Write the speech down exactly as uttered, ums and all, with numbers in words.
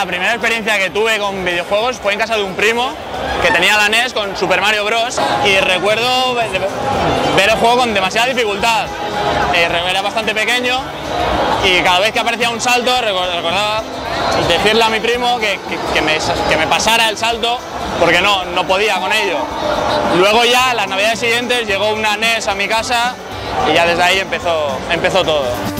la primera experiencia que tuve con videojuegos fue en casa de un primo que tenía la N E S con Super Mario Bros. Y recuerdo ver el juego con demasiada dificultad. Era bastante pequeño y cada vez que aparecía un salto recordaba decirle a mi primo que, que, que, me, que me pasara el salto porque no, no podía con ello. Luego ya, las navidades siguientes, llegó una N E S a mi casa y ya desde ahí empezó, empezó todo.